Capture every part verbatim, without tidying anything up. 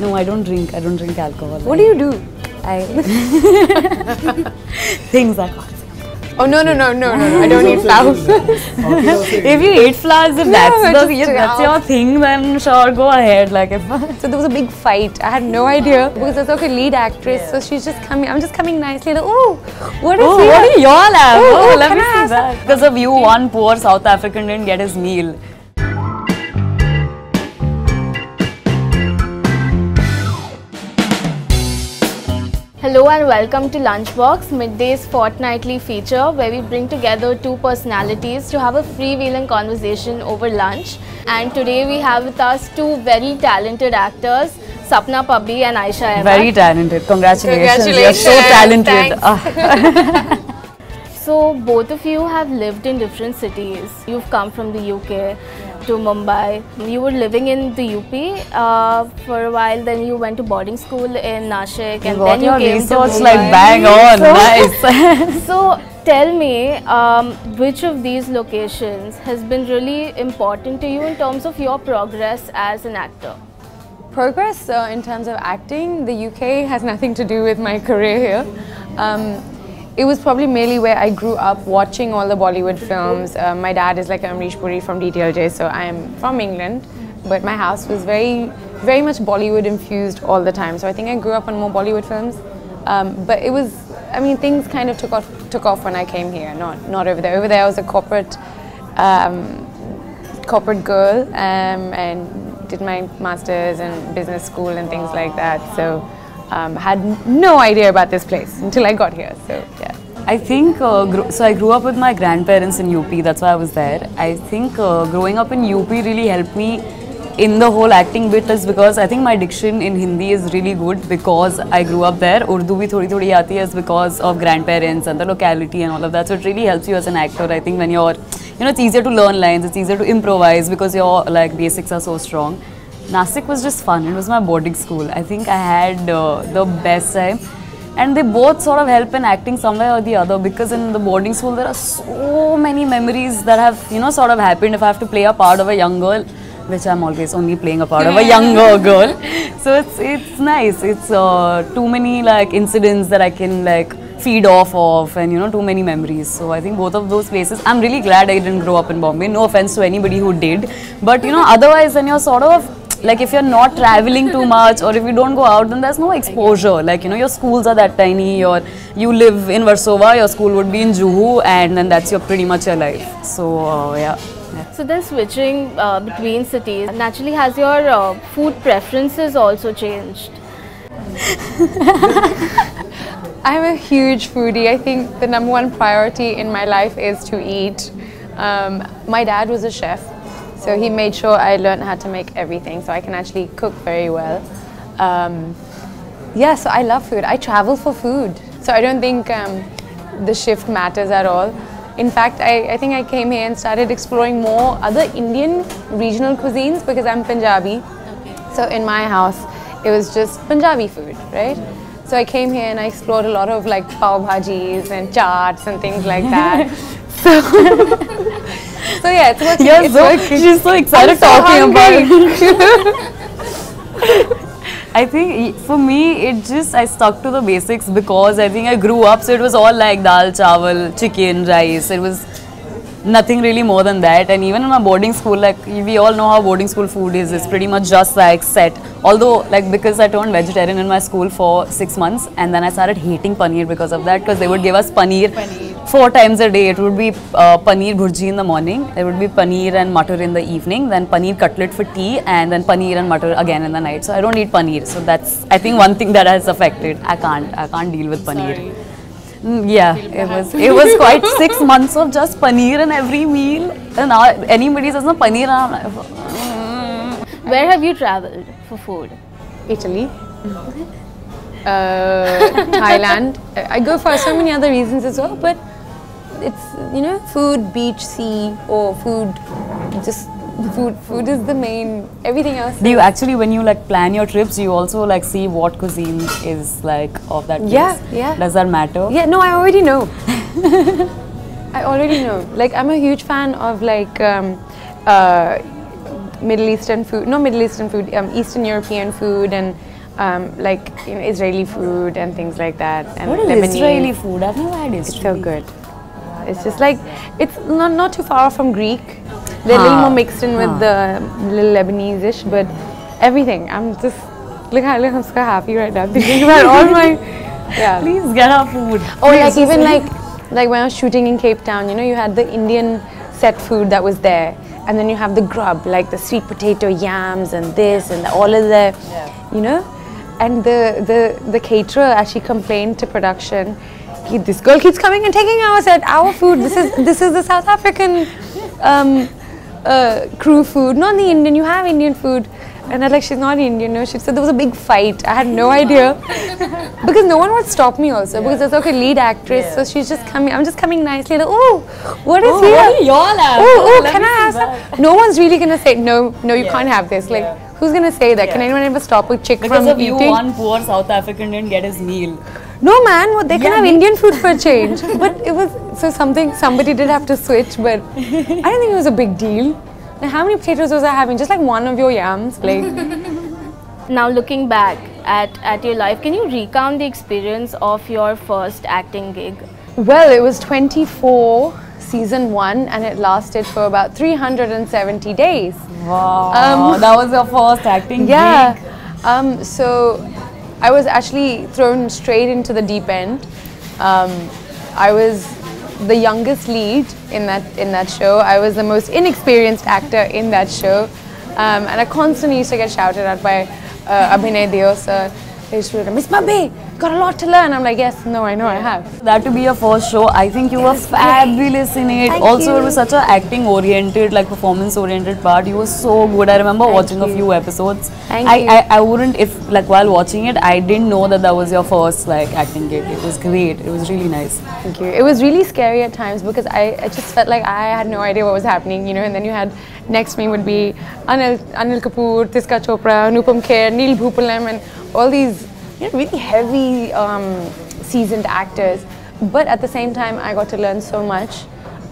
No, I don't drink. I don't drink alcohol. What do you do? I things I can't. Oh no no no no no! I don't eat flowers. If you eat flowers, if that's no, the, if that's your thing, then sure, go ahead. Like if so, there was a big fight. I had no idea because I was like a lead actress, yeah. so she's just coming. I'm just coming nicely. Like, oh, what is? Oh, here? What do y'all have? Oh, oh, oh let me see that. Because of you, one poor South African didn't get his meal. Hello and welcome to Lunchbox, Midday's fortnightly feature where we bring together two personalities to have a freewheeling conversation over lunch. And today we have with us two very talented actors, Sapna Pabbi and Aisha Ahmed. Very talented. Congratulations. Congratulations. You're so talented. So both of you have lived in different cities. You've come from the U K yeah. to Mumbai. You were living in the U P uh, for a while. Then you went to boarding school in Nashik, and what then you came to Mumbai. Like bang on, so, nice. So tell me, um, which of these locations has been really important to you in terms of your progress as an actor? Progress uh, in terms of acting, the U K has nothing to do with my career here. Um, It was probably mainly where I grew up watching all the Bollywood films. Uh, my dad is like Amrish Puri from D T L J, so I am from England. But my house was very, very much Bollywood infused all the time. So I think I grew up on more Bollywood films. Um, but it was, I mean, things kind of took off, took off when I came here, not not over there. Over there, I was a corporate, um, corporate girl um, and did my masters and business school and things like that. So. Um, had no idea about this place until I got here, so yeah. I think, uh, so I grew up with my grandparents in U P, that's why I was there. I think uh, growing up in U P really helped me in the whole acting bit is because I think my diction in Hindi is really good because I grew up there. Urdu bhi thodi thodi aati is because of grandparents and the locality and all of that, so it really helps you as an actor. I think when you're, you know, it's easier to learn lines, it's easier to improvise because your like basics are so strong. Nashik was just fun. It was my boarding school. I think I had uh, the best time. And they both sort of help in acting somewhere or the other because in the boarding school there are so many memories that have, you know, sort of happened. If I have to play a part of a young girl, which I'm always only playing a part of a younger girl. So it's it's nice. It's uh, too many like incidents that I can like feed off of and, you know, too many memories. So I think both of those places, I'm really glad I didn't grow up in Bombay. No offense to anybody who did. But, you know, otherwise then you're sort of, like if you're not traveling too much or if you don't go out, then there's no exposure. Like, you know, your schools are that tiny or you live in Versova, your school would be in Juhu and then that's your pretty much your life. So, uh, yeah. yeah. So then switching uh, between cities, naturally has your uh, food preferences also changed? I'm a huge foodie. I think the number one priority in my life is to eat. Um, my dad was a chef. So he made sure I learned how to make everything, so I can actually cook very well. Um, yeah, so I love food. I travel for food. So I don't think um, the shift matters at all. In fact, I, I think I came here and started exploring more other Indian regional cuisines because I'm Punjabi. Okay. So in my house, it was just Punjabi food, right? So I came here and I explored a lot of like pav bhajis and chaats and things like that. So. So yeah, it's working. You're it's so, working. She's so excited so talking hungry. about it. I think for me, it just, I stuck to the basics because I think I grew up, so it was all like dal, chawal, chicken, rice. It was nothing really more than that. And even in my boarding school, like we all know how boarding school food is. It's pretty much just like set. Although like because I turned vegetarian in my school for six months and then I started hating paneer because of that because they would give us paneer. paneer. Four times a day. It would be uh, paneer bhurji in the morning, it would be paneer and mutter in the evening, then paneer cutlet for tea and then paneer and mutter again in the night. So I don't eat paneer. So that's, I think, one thing that has affected. I can't, I can't deal with paneer. Mm, yeah, it was, it was quite six months of just paneer in every meal. And now anybody says, no, paneer. I'm like, mm. Where have you traveled for food? Italy. Mm-hmm. uh, Thailand. I go for so many other reasons as well, but it's, you know, food, beach, sea, or food, just food. Food is the main, everything else. Do you actually, when you like plan your trips, you also like see what cuisine is like of that place? Yeah, yeah. Does that matter? Yeah, no, I already know. I already know. Like, I'm a huge fan of like, um, uh, Middle Eastern food, no Middle Eastern food, um, Eastern European food, and um, like you know, Israeli food and things like that. And what is Israeli food? I've never had Israeli. It's so good. It's just like, it's not, not too far off from Greek. They're a little more mixed in with the little Lebanese-ish, but everything. I'm just, look, look, I'm so happy right now thinking about all my, yeah. Please get our food. Oh, like even like, like when I was shooting in Cape Town, you know, you had the Indian set food that was there. And then you have the grub, like the sweet potato yams and this and the, all of the, yeah. you know. And the, the, the caterer actually complained to production, this girl keeps coming and taking our set, our food. This is this is the South African um, uh, crew food, not the Indian. You have Indian food, and I was like, she's not Indian. No, she said there was a big fight. I had no idea because no one would stop me. Also yeah. because I was like a lead actress, yeah. so she's just yeah. coming. I'm just coming nicely. Like, oh, what is oh, here? What do y'all have? Oh, oh, can I have some? No one's really gonna say no. No, you yeah. can't have this. Like. Yeah. Who's going to say that? Yeah. Can anyone ever stop a chick because from eating? Because of you, one poor South African didn't get his meal. No man, well, they yeah, can have Indian food for a change. But it was, so something, somebody did have to switch, but I don't think it was a big deal. Now, how many potatoes was I having? Just like one of your yams, like. Now looking back at, at your life, can you recount the experience of your first acting gig? Well, it was twenty-four. Season one, and it lasted for about three hundred seventy days. Wow, um, that was your first acting yeah. gig. Yeah, um, so I was actually thrown straight into the deep end. Um, I was the youngest lead in that in that show. I was the most inexperienced actor in that show, um, and I constantly used to get shouted at by uh, Abhinay Deo sir. They used to be like, Miss Pabbi, got a lot to learn. I'm like, yes, no, I know, yeah. I have. That to be your first show, I think you yes. were fabulous in it. Thank also, you. It was such an acting-oriented, like performance-oriented part. You were so good. I remember Thank watching you. a few episodes. Thank I, you. I, I wouldn't, if like while watching it, I didn't know that that was your first like acting gig. It was great. It was really nice. Thank you. It was really scary at times because I, I just felt like I had no idea what was happening, you know. And then you had next to me would be Anil, Anil Kapoor, Tisca Chopra, Anupam Kher, Neil Bhoopalam, and all these you know, really heavy, um, seasoned actors. But at the same time, I got to learn so much.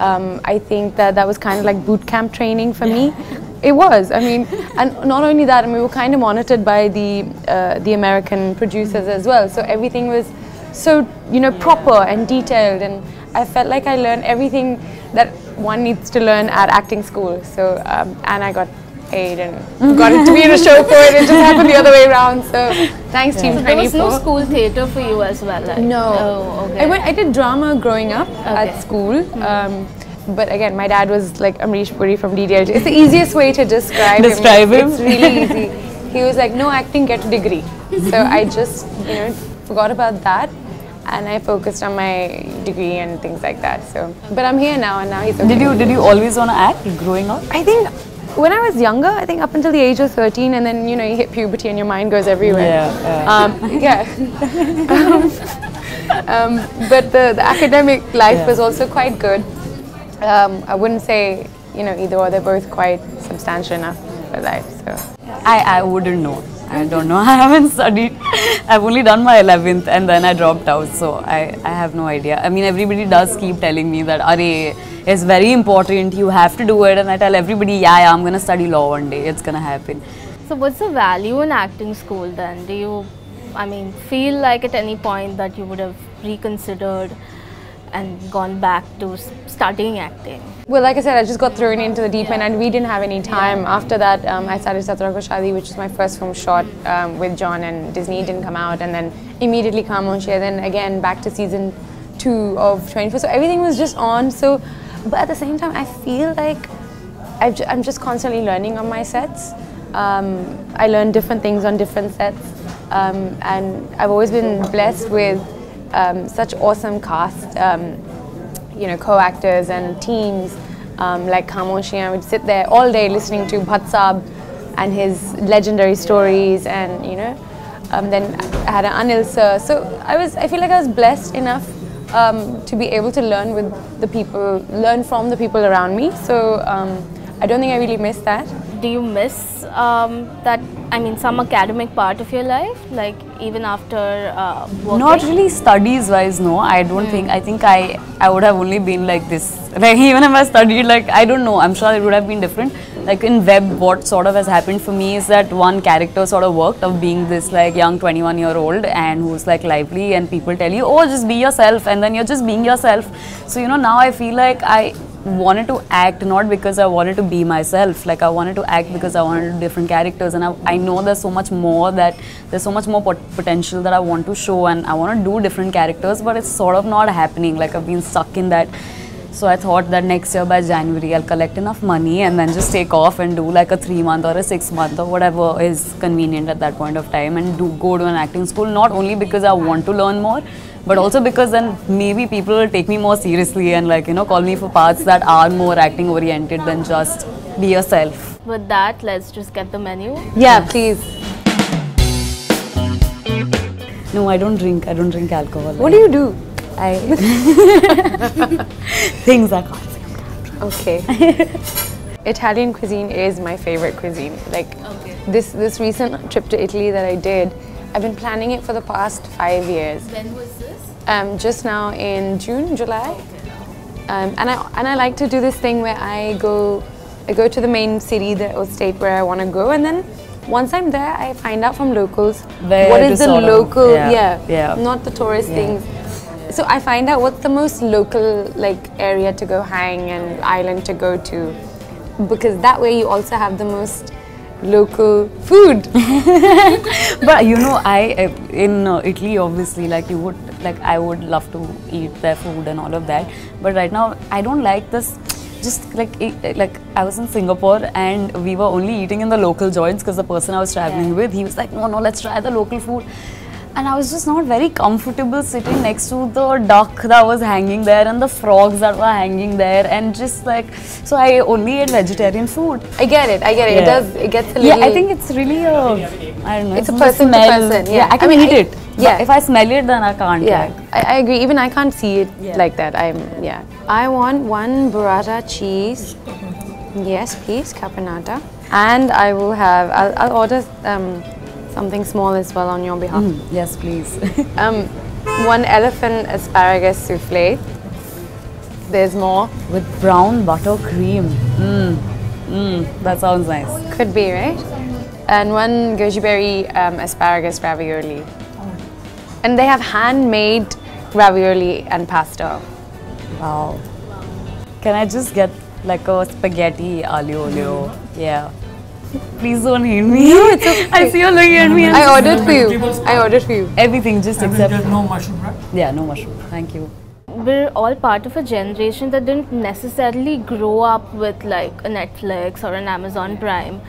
Um, I think that that was kind of like boot camp training for me. It was, I mean, and not only that, I mean, we were kind of monitored by the, uh, the American producers as well. So everything was so, you know, proper and detailed. And I felt like I learned everything that one needs to learn at acting school. So, um, and I got aid and got it to be in a show for it. It just happened the other way around. So thanks yeah. Team so twenty-four. There was no school theatre for you as well? Like? No. Oh, okay. I, went, I did drama growing up okay. at school. Mm-hmm. um, but again, my dad was like Amrish Puri from D D L J. It's the easiest way to describe, describe him. him. It's really easy. He was like, no acting, get a degree. So I just you know forgot about that. And I focused on my degree and things like that. So, but I'm here now, and now he's okay. Did you did you always want to act growing up? I think when I was younger, I think up until the age of thirteen, and then you know you hit puberty and your mind goes everywhere. Yeah. yeah. Um, yeah. um, um, but the, the academic life yeah. was also quite good. Um, I wouldn't say you know either or. They're both quite substantial enough for life. So I I wouldn't know. I don't know. I haven't studied. I've only done my eleventh and then I dropped out. So I, I have no idea. I mean, everybody does keep telling me that, arey, it's very important. You have to do it. And I tell everybody, yeah, yeah I'm going to study law one day. It's going to happen. So what's the value in acting school then? Do you, I mean, feel like at any point that you would have reconsidered and gone back to studying acting? Well, like I said, I just got thrown into the deep yeah. end and we didn't have any time. Yeah. After that, um, I started Satrako Shadi, which was my first film shot um, with John and Disney didn't come out, and then immediately Khamanshi, and then again back to season two of twenty-four. So everything was just on. So, but at the same time, I feel like I've ju I'm just constantly learning on my sets. Um, I learn different things on different sets. Um, and I've always been blessed with Um, such awesome cast, um, you know, co-actors and teams um, like Khamanshi. I would sit there all day listening to Bhat Sab and his legendary stories, and you know, um, then I had an Anil sir. So I was, I feel like I was blessed enough um, to be able to learn with the people, learn from the people around me. So um, I don't think I really missed that. do you miss um, that, I mean, some academic part of your life, like even after uh, working? Not really studies wise, no. I don't mm. think, I think I, I would have only been like this. Like even if I studied, like, I don't know, I'm sure it would have been different. Like in web, what sort of has happened for me is that one character sort of worked of being this like young twenty-one year old and who's like lively, and people tell you, oh, just be yourself, and then you're just being yourself. So, you know, now I feel like I wanted to act not because I wanted to be myself, like I wanted to act because I wanted to do different characters, and I, I know there's so much more that there's so much more pot potential that I want to show, and I want to do different characters, but it's sort of not happening, like I've been stuck in that. So I thought that next year by January I'll collect enough money and then just take off and do like a three month or a six month or whatever is convenient at that point of time, and do go to an acting school, not only because I want to learn more, but also because then maybe people will take me more seriously and like, you know, call me for parts that are more acting oriented than just be yourself. With that, let's just get the menu. Yeah, please. No, I don't drink. I don't drink alcohol. What do you do? I Things I can't say. Okay. Italian cuisine is my favorite cuisine. Like okay. this, this recent trip to Italy that I did, I've been planning it for the past five years. When was this? Um, just now in June, July. Okay. Um, and I and I like to do this thing where I go, I go to the main city the, or state where I want to go, and then once I'm there, I find out from locals where what is the local, yeah, yeah, yeah, not the tourist yeah. things. Yeah. So I find out what's the most local like area to go hang and island to go to, because that way you also have the most local food. But you know, I in uh, Italy obviously, like you would like I would love to eat their food and all of that, but right now I don't like this. Just like it, like I was in Singapore and we were only eating in the local joints because the person I was traveling yeah. with, he was like, no no let's try the local food. And I was just not very comfortable sitting next to the duck that was hanging there and the frogs that were hanging there, and just like, so I only ate vegetarian food. I get it, I get it. Yeah. It does, it gets a little... Yeah, I think it's really a, I don't know. It's, it's a person to person. Yeah, yeah. I can I mean, eat I, it. Yeah. But if I smell it, then I can't. Yeah, I, I agree. Even I can't see it yeah. like that. I'm, yeah. I want one burrata cheese. Yes, please, caponata. And I will have, I'll, I'll order... Um, something small as well on your behalf. Mm, yes, please. um, one elephant asparagus souffle. There's more. With brown butter cream. Mmm. Mmm. That sounds nice. Could be, right? And one goji berry um, asparagus ravioli. Oh. And they have handmade ravioli and pasta. Wow. Can I just get like a spaghetti aglio olio? Yeah. Please don't hate me. No, it's okay. I see you looking at me. I ordered for you. I ordered for you. Everything, just and except... no mushroom, right? Yeah, no mushroom. Thank you. We're all part of a generation that didn't necessarily grow up with like a Netflix or an Amazon Prime.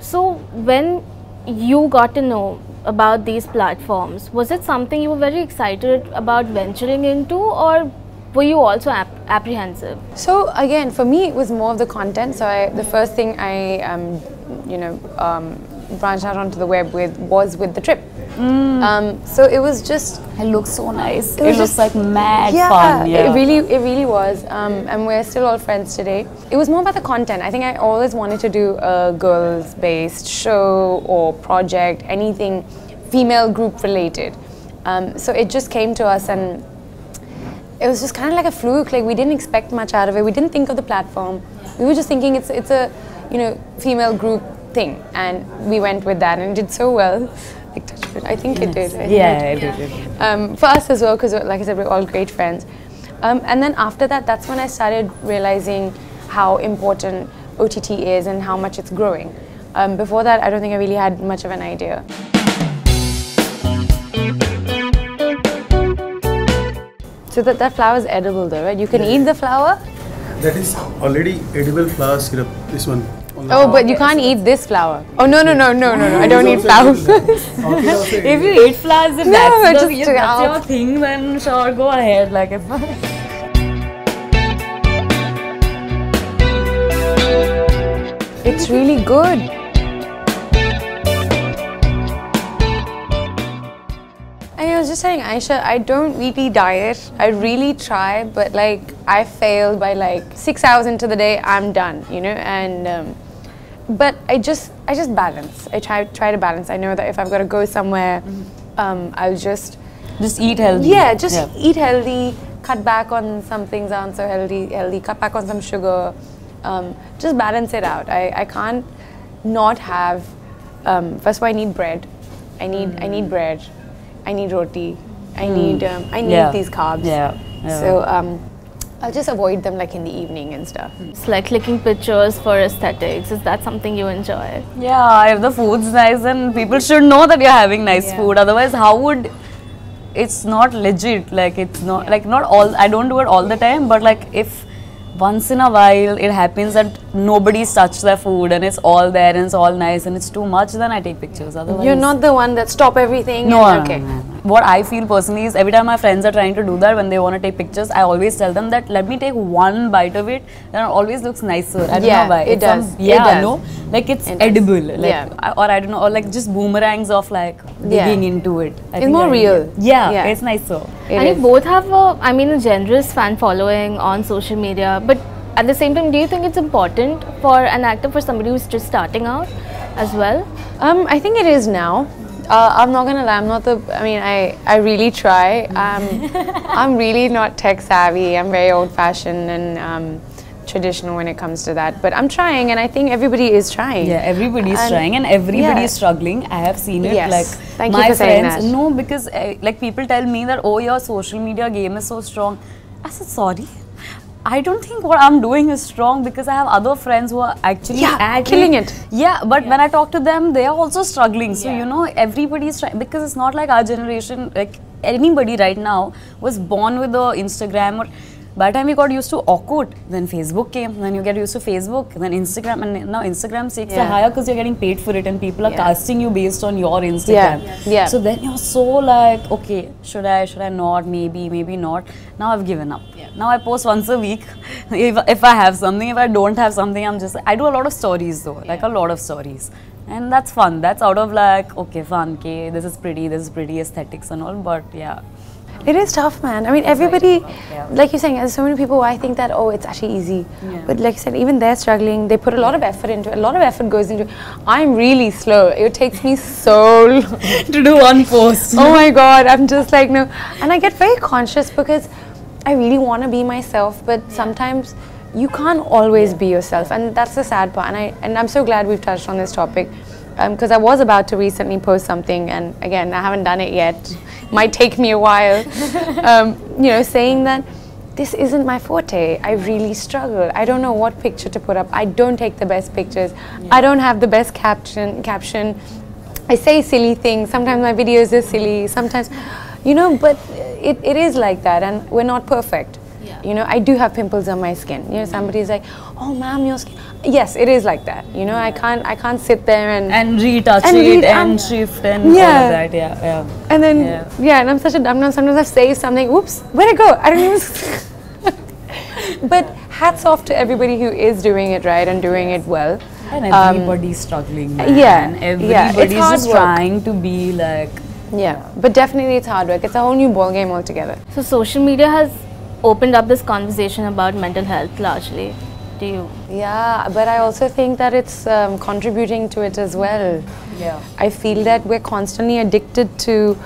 So when you got to know about these platforms, was it something you were very excited about venturing into, or were you also ap apprehensive? So again, for me, it was more of the content. So I, the first thing I... Um, you know, um, branched out onto the web with was with the trip. Mm. Um, so it was just... It looked so nice. It, it was just like mad yeah, fun. Yeah, it really, it really was. Um, and we're still all friends today. It was more about the content. I think I always wanted to do a girls-based show or project, anything female group related. Um, so it just came to us, and it was just kind of like a fluke. Like we didn't expect much out of it. We didn't think of the platform. We were just thinking it's it's a... you know, female group thing, and we went with that and it did so well. Like, I think it did. I yeah, it did. It did. Um, for us as well, because like I said, we're all great friends. Um, and then after that, that's when I started realizing how important O T T is and how much it's growing. Um, before that, I don't think I really had much of an idea. So that, that flower is edible though, right? You can eat the flower. That is already edible flower syrup, this one. Oh, but you can't eat this flour. Oh, no, no, no, no, no, no. I don't eat flowers. If you eat flowers, then no, that's, the, just that's your thing, then sure, go ahead. Like if it's really good. I was just saying, Aisha, I don't really diet. I really try, but like I failed by like six hours into the day, I'm done, you know, and... Um, but I just I just balance. I try try to balance. I know that if I've got to go somewhere, mm-hmm. um, I'll just just eat healthy. Yeah, just yeah. eat healthy. Cut back on some things that aren't so healthy. Healthy. Cut back on some sugar. Um, just balance it out. I I can't not have. Um, first of all, I need bread. I need mm-hmm. I need bread. I need roti. I need um, I need yeah. these carbs. Yeah. yeah. So um, I'll just avoid them like in the evening and stuff. It's like clicking pictures for aesthetics. Is that something you enjoy? Yeah, if the food's nice, then people should know that you're having nice yeah. food. Otherwise, how would? It's not legit. Like it's not yeah. like not all. I don't do it all the time, but like if once in a while it happens that nobody's touched their food and it's all there and it's all nice and it's too much, then I take pictures. Otherwise, you're not the one that stop everything. No, and, okay. No, no, no. What I feel personally is every time my friends are trying to do that when they want to take pictures, I always tell them that let me take one bite of it and it always looks nicer. I don't yeah, know why. It does. Some, yeah, it does. No, like it's it edible. Like, yeah. Or I don't know, or like just boomerangs of like digging yeah. into it. I it's more I real. Yeah, yeah, it's nicer. It and is. You both have a, I mean, a generous fan following on social media, but at the same time, do you think it's important for an actor, for somebody who's just starting out as well? Um, I think it is now. Uh, I'm not gonna lie, I'm not the, I mean, I, I really try. Um, I'm really not tech savvy. I'm very old fashioned and um, traditional when it comes to that. But I'm trying and I think everybody is trying. Yeah, everybody's and trying and everybody is yeah. struggling. I have seen it. Yes. Like, Thank my you for friends, saying that. No, because uh, like people tell me that, oh, your social media game is so strong. I said, sorry. I don't think what I'm doing is strong because I have other friends who are actually yeah, killing it. Yeah, but yeah. when I talk to them, they are also struggling. So, yeah. you know, everybody's trying because it's not like our generation, like anybody right now was born with the Instagram or by the time we got used to awkward, then Facebook came, then you get used to Facebook, then Instagram, and now Instagram takes yeah. a higher because you're getting paid for it and people are yeah. casting you based on your Instagram. Yeah. Yeah. So then you're so like, okay, should I, should I not, maybe, maybe not. Now I've given up. Yeah. Now I post once a week. If, if I have something, if I don't have something, I'm just, I do a lot of stories though, yeah. like a lot of stories. And that's fun. That's out of like, okay, fun, okay, this is pretty, this is pretty aesthetics and all, but yeah. It is tough, man. I mean, everybody, yeah. like you're saying, there's so many people who I think that, oh, it's actually easy. Yeah. But like you said, even they're struggling. They put a lot of effort into it. A lot of effort goes into it. I'm really slow. It takes me so long to do one post. Oh my God. I'm just like, no. And I get very conscious because I really want to be myself. But yeah. sometimes you can't always yeah. be yourself. And that's the sad part. And, I, and I'm so glad we've touched on this topic. Because um, I was about to recently post something, and again, I haven't done it yet. Might take me a while. Um, you know, saying that this isn't my forte. I really struggle. I don't know what picture to put up. I don't take the best pictures. Yeah. I don't have the best caption. Caption. I say silly things. Sometimes my videos are silly. Sometimes, you know, but it, it is like that, and we're not perfect. Yeah. You know, I do have pimples on my skin. You know, somebody's like, "Oh, ma'am, your skin." Yes, it is like that. You know, yeah. I can't, I can't sit there and and retouch and it re and shift and yeah. all of that. Yeah, yeah. And then yeah. yeah, and I'm such a dumb dumb. Sometimes I save something. Whoops, where'd it go? I don't even. But hats off to everybody who is doing it right and doing yes. it well. And everybody's um, struggling. Man. Yeah, and everybody's yeah. just work. Trying to be like. Yeah, but definitely it's hard work. It's a whole new ball game altogether. So social media has opened up this conversation about mental health largely. Do you? Yeah, but I also think that it's um, contributing to it as well. Yeah. I feel that we're constantly addicted to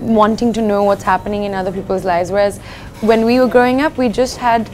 wanting to know what's happening in other people's lives, whereas when we were growing up, we just had,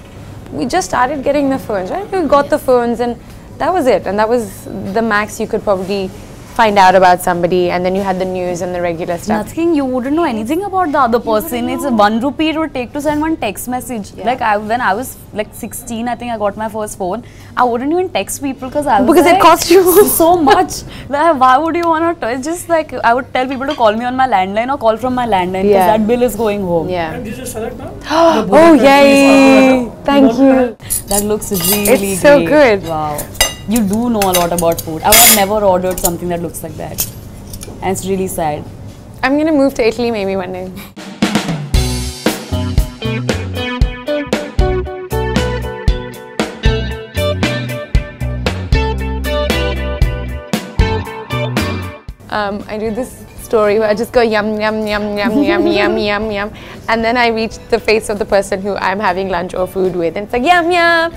we just started getting the phones, right? We got yeah. the phones and that was it. And that was the max you could probably find out about somebody, and then you had the news and the regular stuff. Nothing, you wouldn't know anything about the other person. It's one rupee it would take to send one text message. Yeah. Like I, when I was like sixteen, I think I got my first phone. I wouldn't even text people because I was because like, it cost you so much. Like, why would you want to? It's just like I would tell people to call me on my landline or call from my landline because yeah. that bill is going home. Yeah. And did you select now? Oh yay! Thank you. That looks really it's great. It's so good. Wow. You do know a lot about food. I would have never ordered something that looks like that. And it's really sad. I'm gonna move to Italy maybe one day. Um, I do this story where I just go yum, yum, yum, yum, yum, yum, yum, yum. And then I reach the face of the person who I'm having lunch or food with and it's like yum, yum.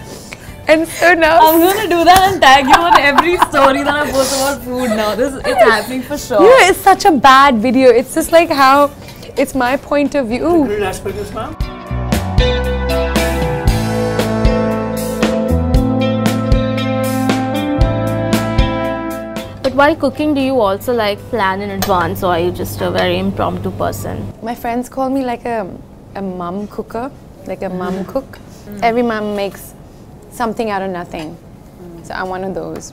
And so now I'm gonna do that and tag you on every story that I post about food now. This it's happening for sure. You know, it's such a bad video. It's just like how it's my point of view. Ooh. But while cooking, do you also like plan in advance, or are you just a very impromptu person? My friends call me like a a mum cooker, like a mum cook. Mm. Every mum makes something out of nothing. Mm. So I'm one of those.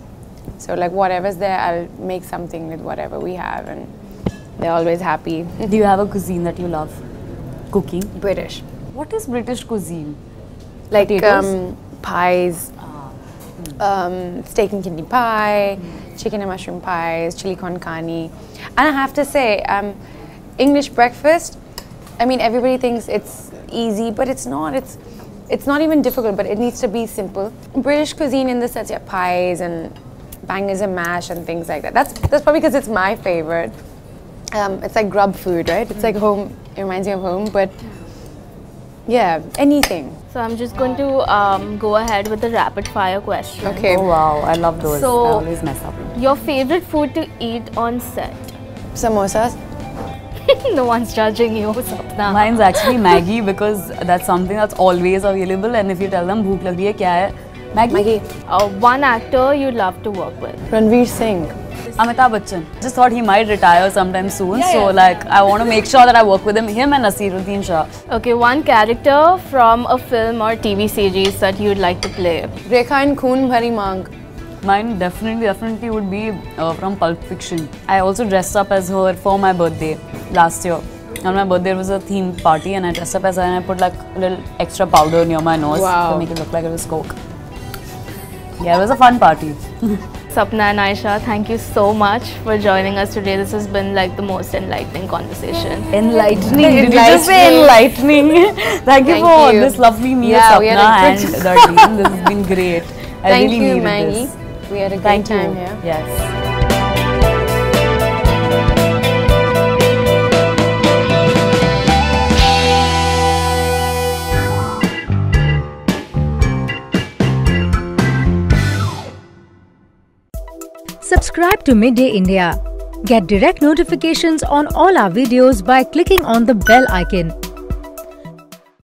So like whatever's there, I'll make something with whatever we have, and they're always happy. Do you have a cuisine that you love? Cooking? British. What is British cuisine? Like um, pies, ah. mm. um, steak and kidney pie, mm. chicken and mushroom pies, chili con carne. And I have to say, um, English breakfast, I mean, everybody thinks it's easy, but it's not. It's It's not even difficult, but it needs to be simple. British cuisine in the sense, yeah, pies and bangers and mash and things like that. That's that's probably because it's my favorite. Um, it's like grub food, right? It's like home. It reminds me of home, but yeah, anything. So I'm just going to um, go ahead with the rapid fire question. Okay. Oh wow, I love those. So I always mess up. Your favorite food to eat on set? Samosas. No one's judging you, Sapna. Mine's actually Maggi, because that's something that's always available, and if you tell them bhook lag rahi hai, kya hai? Maggi. Maggi. Uh, one actor you love to work with? Ranveer Singh. Amitabh Bachchan. Just thought he might retire sometime soon, yeah, so yeah. like I want to make sure that I work with him, him and Naseeruddin Shah. Okay, one character from a film or T V series that you'd like to play? Rekha and Khun Bhari Mang. Mine definitely, definitely would be uh, from Pulp Fiction. I also dressed up as her for my birthday last year. On my birthday, there was a theme party, and I dressed up as her, and I put like a little extra powder near my nose wow. to make it look like it was Coke. Yeah, it was a fun party. Sapna and Aisha, thank you so much for joining us today. This has been like the most enlightening conversation. Enlightening. Did you just say enlightening? Thank, thank you for all this lovely meal, yeah, Sapna and the team. This has been great. I thank really you, needed Maggie. This. We had a great time here. Yes. Subscribe to Midday India. Get direct notifications on all our videos by clicking on the bell icon.